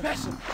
Sebastian.